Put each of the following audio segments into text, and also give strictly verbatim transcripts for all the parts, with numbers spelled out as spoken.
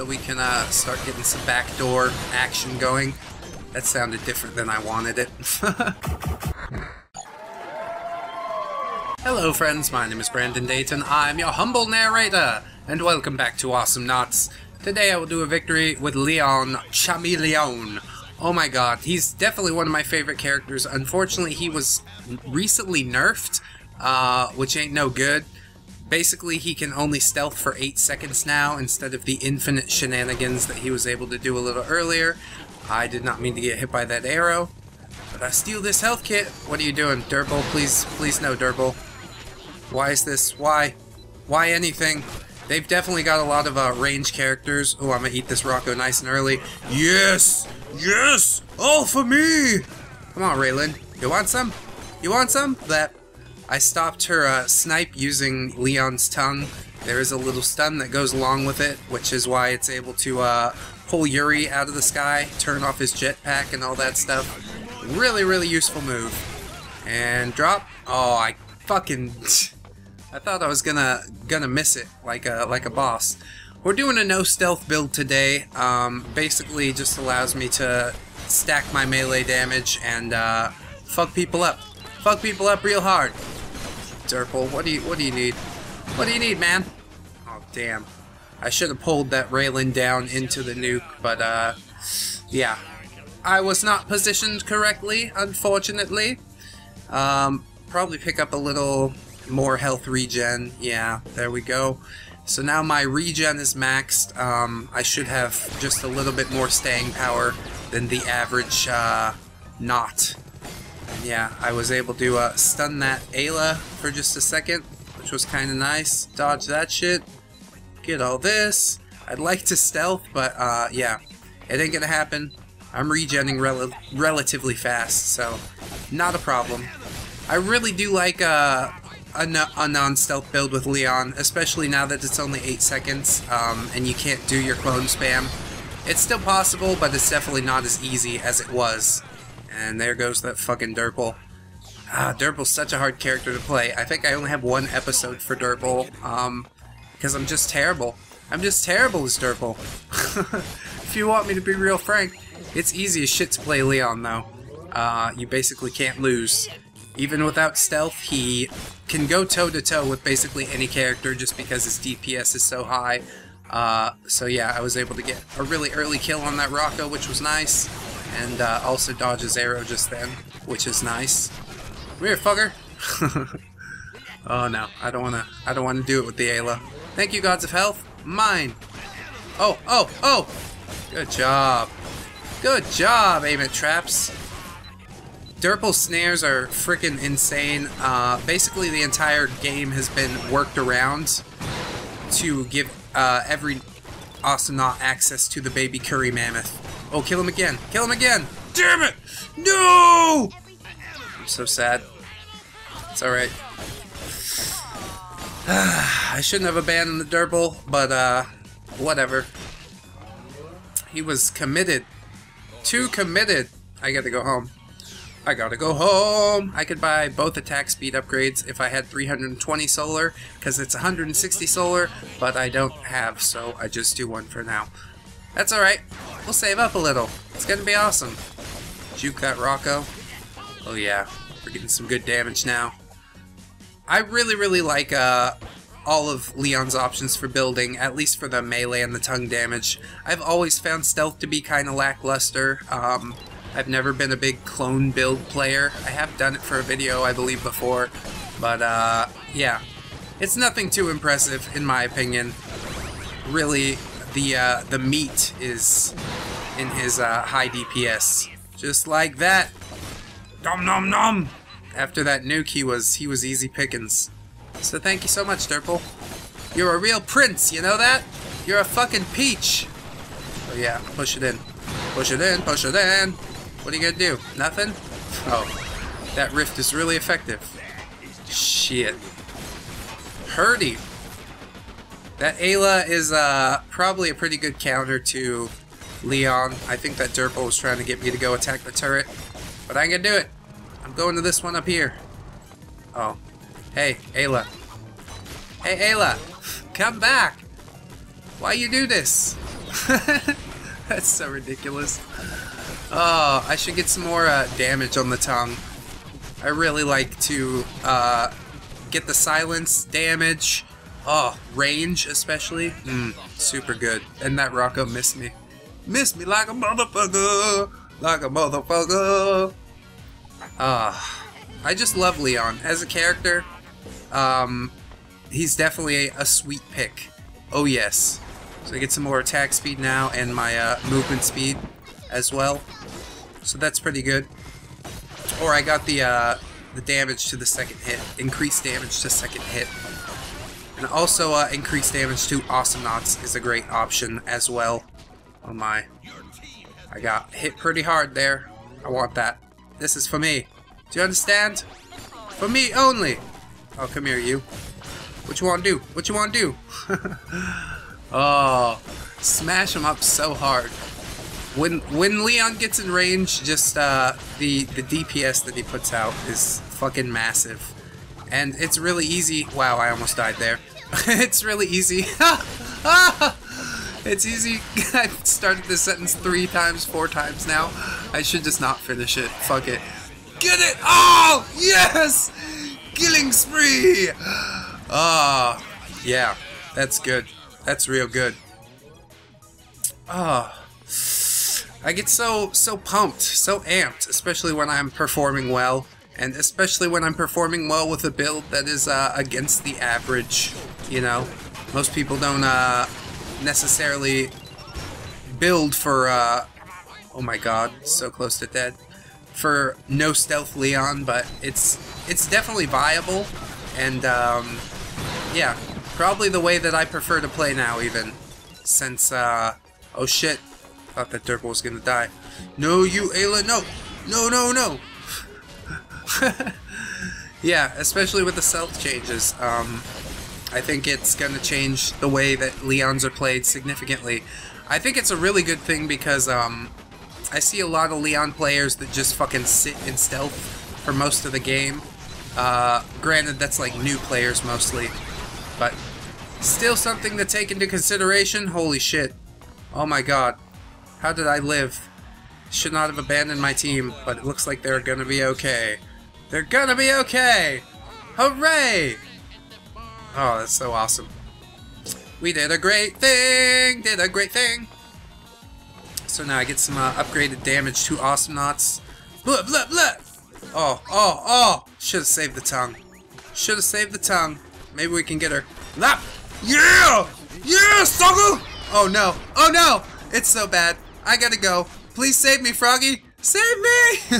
so we can uh, start getting some backdoor action going. That sounded different than I wanted it. Hello friends, my name is Brandon Dayton, I'm your humble narrator, and welcome back to Awesomenauts. Today I will do a victory with Leon Chameleon. Oh my god, he's definitely one of my favorite characters. Unfortunately, he was recently nerfed, uh, which ain't no good. Basically, he can only stealth for eight seconds now instead of the infinite shenanigans that he was able to do a little earlier. I did not mean to get hit by that arrow, but I steal this health kit. What are you doing, Durple? Please, please no, Durple. Why is this? Why? Why anything? They've definitely got a lot of uh, range characters. Oh, I'm gonna eat this Rocco nice and early. Yes! Yes! All for me! Come on, Raelynn. You want some? You want some? That. I stopped her uh, snipe using Leon's tongue. There is a little stun that goes along with it, which is why it's able to uh, pull Yuri out of the sky, turn off his jetpack and all that stuff. Really, really useful move. And drop. Oh, I fucking... I thought I was gonna gonna miss it like a, like a boss. We're doing a no-stealth build today. Um, basically just allows me to stack my melee damage and uh, fuck people up. Fuck people up real hard. Durple, what do you what do you need? What do you need, man? Oh damn! I should have pulled that Raelynn down into the nuke, but uh, yeah, I was not positioned correctly, unfortunately. Um, probably pick up a little more health regen. Yeah, there we go. So now my regen is maxed. Um, I should have just a little bit more staying power than the average uh, Knot. Yeah, I was able to uh, stun that Ayla for just a second, which was kind of nice. Dodge that shit. Get all this. I'd like to stealth, but uh, yeah, it ain't gonna happen. I'm regenning rel relatively fast, so not a problem. I really do like uh, a, no a non-stealth build with Leon, especially now that it's only eight seconds um, and you can't do your clone spam. It's still possible, but it's definitely not as easy as it was. And there goes that fucking Durple. Ah, Durple's such a hard character to play. I think I only have one episode for Durple, um, because I'm just terrible. I'm just terrible as Durple. If you want me to be real frank, it's easy as shit to play Leon, though. Uh, you basically can't lose. Even without stealth, he can go toe-to-toe with basically any character just because his D P S is so high. Uh, so yeah, I was able to get a really early kill on that Rocco, which was nice. And uh, also dodges arrow just then, which is nice. Come here, fucker! Oh no, I don't wanna. I don't wanna do it with the Ayla. Thank you, gods of health. Mine. Oh, oh, oh! Good job. Good job. Aim at traps. Durple snares are freaking insane. Uh, basically, the entire game has been worked around to give uh, every Awesomenaut access to the baby curry mammoth. Oh, kill him again! Kill him again! Damn it! No! I'm so sad. It's alright. I shouldn't have abandoned the Durple, but uh, whatever. He was committed. Too committed. I gotta go home. I gotta go home! I could buy both attack speed upgrades if I had three hundred twenty solar, because it's one hundred sixty solar, but I don't have, so I just do one for now. That's alright. We'll save up a little. It's gonna be awesome. Juke that Rocco. Oh yeah, we're getting some good damage now. I really, really like uh, all of Leon's options for building, at least for the melee and the tongue damage. I've always found stealth to be kind of lackluster. Um, I've never been a big clone build player. I have done it for a video, I believe, before. But uh, yeah, it's nothing too impressive, in my opinion. Really... The, uh, the meat is in his uh, high D P S. Just like that. Nom nom nom! After that nuke, he was he was easy pickings. So thank you so much, Durple. You're a real prince, you know that? You're a fucking peach. Oh yeah, push it in. Push it in, push it in. What are you gonna do? Nothing? Oh, that rift is really effective. Shit. Purdy. That Ayla is uh, probably a pretty good counter to Leon. I think that Durple was trying to get me to go attack the turret. But I ain't gonna do it. I'm going to this one up here. Oh. Hey, Ayla. Hey, Ayla. Come back. Why you do this? That's so ridiculous. Oh, I should get some more uh, damage on the tongue. I really like to uh, get the silence damage. Oh, range especially. Mm, super good. And that Rocco missed me. Missed me like a motherfucker. Like a motherfucker. Ah, uh, I just love Leon as a character. Um, he's definitely a, a sweet pick. Oh yes. So I get some more attack speed now and my uh, movement speed as well. So that's pretty good. Or I got the uh, the damage to the second hit, increased damage to second hit, and also uh, increased damage to Awesomenauts is a great option as well. Oh my! I got hit pretty hard there. I want that. This is for me. Do you understand? For me only. Oh, come here, you. What you want to do? What you want to do? Oh, smash him up so hard. When when Leon gets in range, just uh, the the D P S that he puts out is fucking massive, and it's really easy. Wow, I almost died there. It's really easy. It's easy. I've started this sentence three times, four times now. I should just not finish it. Fuck it. Get it! Oh yes, killing spree. Ah, oh, yeah, that's good. That's real good. Ah. Oh. I get so, so pumped, so amped, especially when I'm performing well, and especially when I'm performing well with a build that is uh, against the average, you know? Most people don't uh, necessarily build for, uh, oh my god, so close to dead, for no stealth Leon, but it's, it's definitely viable, and um, yeah, probably the way that I prefer to play now even, since, uh, oh shit. Thought that Durple was gonna die. No, you Ayla, no! No, no, no! Yeah, especially with the stealth changes. Um, I think it's gonna change the way that Leons are played significantly. I think it's a really good thing because um, I see a lot of Leon players that just fucking sit in stealth for most of the game. Uh, granted, that's like new players mostly. But still something to take into consideration. Holy shit. Oh my god. How did I live? Should not have abandoned my team, but it looks like they're gonna be okay. They're gonna be okay! Hooray! Oh, that's so awesome. We did a great thing! Did a great thing! So now I get some uh, upgraded damage to Awesomenauts. Blah, blah, blah! Oh, oh, oh! Should've saved the tongue. Should've saved the tongue. Maybe we can get her. Lap! Yeah! Yeah, sucker! Oh no! Oh no! It's so bad. I gotta go. Please save me, Froggy. Save me!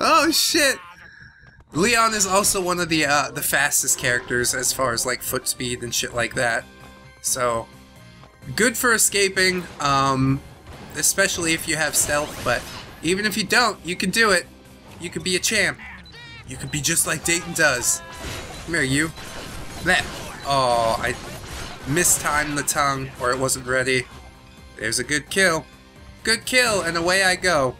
Oh shit! Leon is also one of the uh, the fastest characters as far as like foot speed and shit like that. So good for escaping, um, especially if you have stealth. But even if you don't, you can do it. You could be a champ. You could be just like Dayton does. Come here, you. Blech. Oh, I mistimed the tongue, or it wasn't ready. There's a good kill. Good kill, and away I go.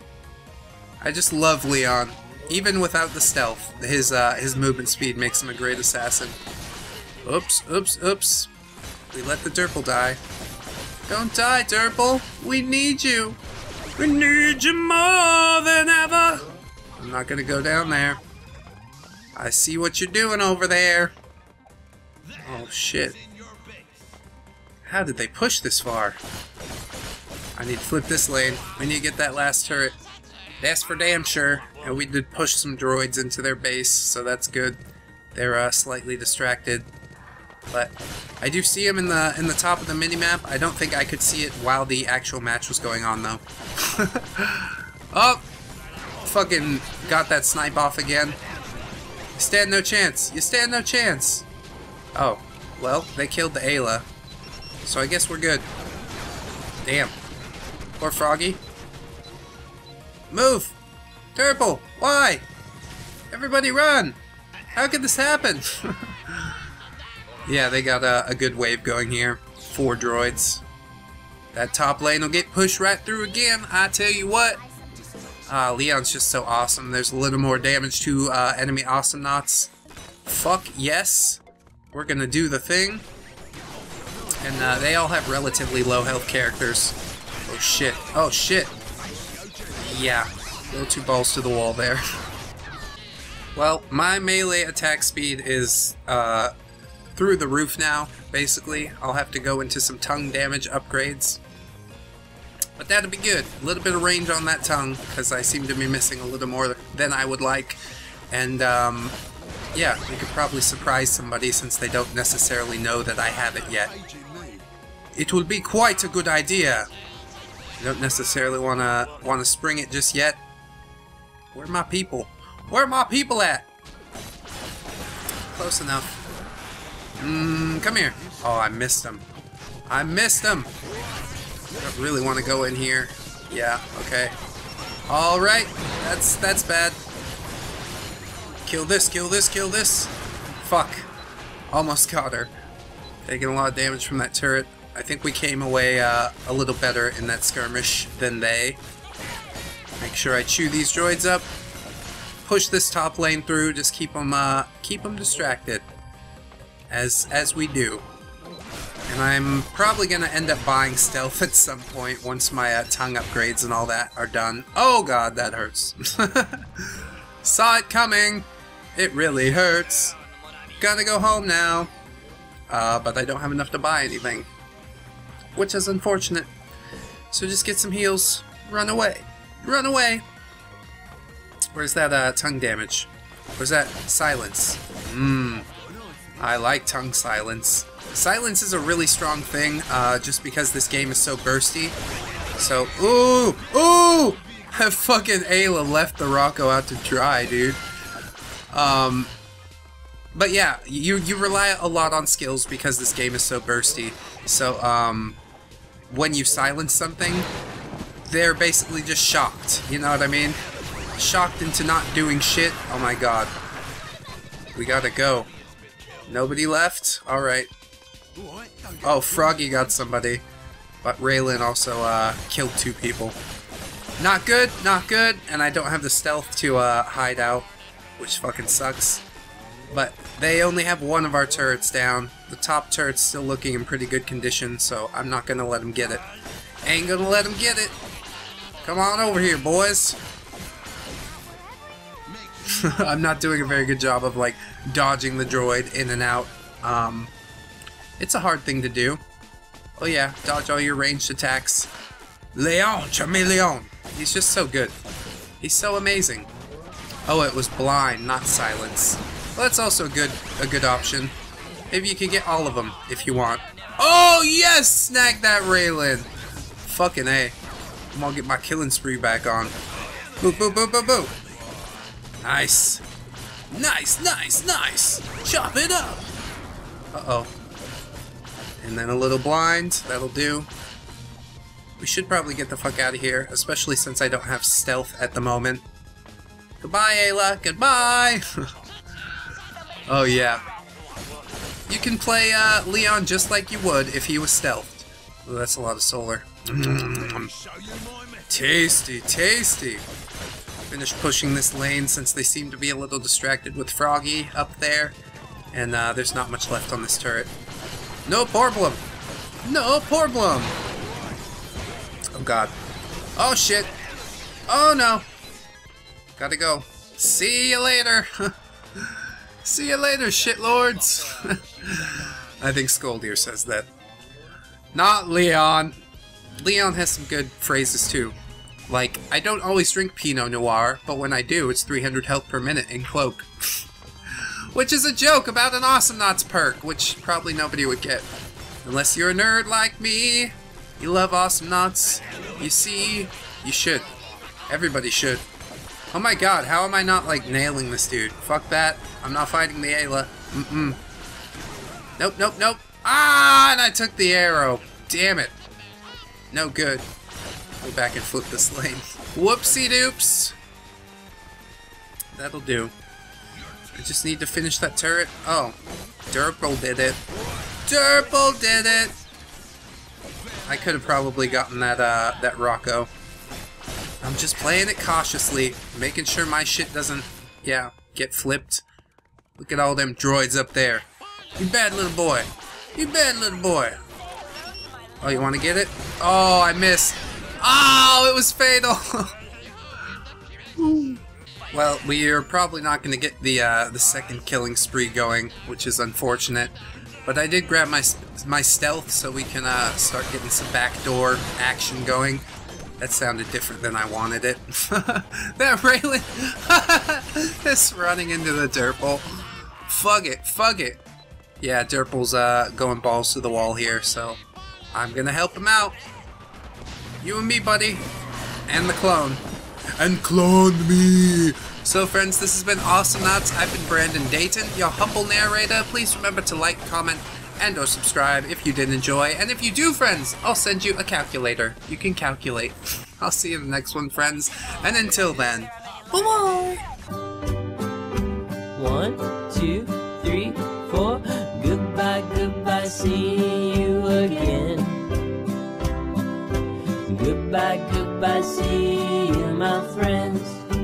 I just love Leon. Even without the stealth, his uh, his movement speed makes him a great assassin. Oops, oops, oops. We let the Durple die. Don't die, Durple. We need you. We need you more than ever. I'm not gonna go down there. I see what you're doing over there. Oh, shit. How did they push this far? I need to flip this lane. We need to get that last turret. That's for damn sure. And we did push some droids into their base, so that's good. They're uh, slightly distracted, but I do see them in the in the top of the minimap. I don't think I could see it while the actual match was going on, though. Oh, fucking got that snipe off again. You stand no chance. You stand no chance. Oh, well, they killed the Ayla, so I guess we're good. Damn. Or Froggy. Move! Durple! Why? Everybody run! How could this happen? Yeah, they got a, a good wave going here. Four droids. That top lane will get pushed right through again, I tell you what. Uh, Leon's just so awesome. There's a little more damage to uh, enemy Awesomenauts. Fuck yes. We're gonna do the thing. And uh, they all have relatively low health characters. Oh shit. Oh shit. Yeah. A little two balls to the wall there. Well, my melee attack speed is uh, through the roof now, basically. I'll have to go into some tongue damage upgrades. But that'll be good. A little bit of range on that tongue, because I seem to be missing a little more than I would like. And, um, yeah, we could probably surprise somebody since they don't necessarily know that I have it yet. It will be quite a good idea. I don't necessarily want to want to spring it just yet. Where are my people? Where are my people at? Close enough. Mmm, come here. Oh, I missed him. I missed him! I don't really want to go in here. Yeah, okay. Alright, that's, that's bad. Kill this, kill this, kill this! Fuck. Almost caught her. Taking a lot of damage from that turret. I think we came away uh, a little better in that skirmish than they. Make sure I chew these droids up. Push this top lane through, just keep them, uh, keep them distracted, as as we do. And I'm probably gonna end up buying stealth at some point once my uh, tongue upgrades and all that are done. Oh god, that hurts. Saw it coming. It really hurts. Gotta go home now. Uh, but I don't have enough to buy anything, which is unfortunate. So just get some heals. Run away. Run away. Where's that uh, tongue damage? Where's that silence? Mmm. I like tongue silence. Silence is a really strong thing, uh, just because this game is so bursty. So, ooh! Ooh! Fucking Ayla left the Rocco out to dry, dude. Um, but yeah, you, you rely a lot on skills because this game is so bursty. So, um, when you silence something, they're basically just shocked. You know what I mean? Shocked into not doing shit. Oh my god. We gotta go. Nobody left? Alright. Oh, Froggy got somebody. But Raelynn also uh, killed two people. Not good, not good. And I don't have the stealth to uh, hide out, which fucking sucks. But they only have one of our turrets down. The top turret's still looking in pretty good condition, so I'm not gonna let them get it. Ain't gonna let them get it. Come on over here, boys. I'm not doing a very good job of, like, dodging the droid in and out. Um, it's a hard thing to do. Oh yeah, dodge all your ranged attacks. Leon Chameleon! He's just so good. He's so amazing. Oh, it was blind, not silence. Well, that's also good, a good option. Maybe you can get all of them if you want. Oh yes! Snag that, Raelynn! Fucking A. I'm gonna get my killing spree back on. Boo, boo, boo, boo, boo! Nice. Nice, nice, nice! Chop it up! Uh-oh. And then a little blind. That'll do. We should probably get the fuck out of here, especially since I don't have stealth at the moment. Goodbye, Ayla! Goodbye! Oh, yeah. You can play uh, Leon just like you would if he was stealthed. Ooh, that's a lot of solar. Mm-hmm. Tasty, tasty! Finish pushing this lane since they seem to be a little distracted with Froggy up there. And uh, there's not much left on this turret. No problem! No problem! Oh god. Oh shit! Oh no! Gotta go. See you later! See you later, shitlords! I think Scoldier says that. Not Leon! Leon has some good phrases too. Like, I don't always drink Pinot Noir, but when I do, it's three hundred health per minute in Cloak. Which is a joke about an Awesomenauts perk, which probably nobody would get. Unless you're a nerd like me. You love Awesomenauts. You see, you should. Everybody should. Oh my god, how am I not, like, nailing this dude? Fuck that. I'm not fighting the Ayla. Mm-mm. Nope, nope, nope. Ah, and I took the arrow. Damn it. No good. Go back and flip this lane. Whoopsie doops! That'll do. I just need to finish that turret. Oh. Durple did it. Durple did it! I could have probably gotten that, uh, that Rocco. I'm just playing it cautiously, making sure my shit doesn't, yeah, get flipped. Look at all them droids up there. You bad little boy. You bad little boy. Oh, you want to get it? Oh, I missed. Oh, it was fatal. Well, we are probably not going to get the uh, the second killing spree going, which is unfortunate. But I did grab my my stealth, so we can uh, start getting some backdoor action going. That sounded different than I wanted it. That Raelynn, this running into the Durple. Fug it, fug it. Yeah, Durple's uh, going balls to the wall here, so I'm gonna help him out. You and me, buddy, and the clone. And clone me! So friends, this has been Awesomenauts. I've been Brandon Dayton, your humble narrator. Please remember to like, comment, and or subscribe if you did enjoy. And if you do, friends, I'll send you a calculator. You can calculate. I'll see you in the next one, friends. And until then, bye-bye! One, two, three, four. Goodbye, goodbye, see you again. Goodbye, goodbye, see you, my friends.